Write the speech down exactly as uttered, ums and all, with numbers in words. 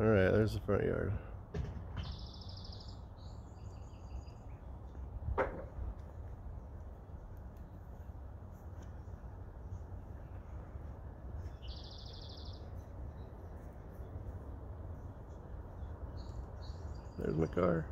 Alright, there's the front yard. There's my car.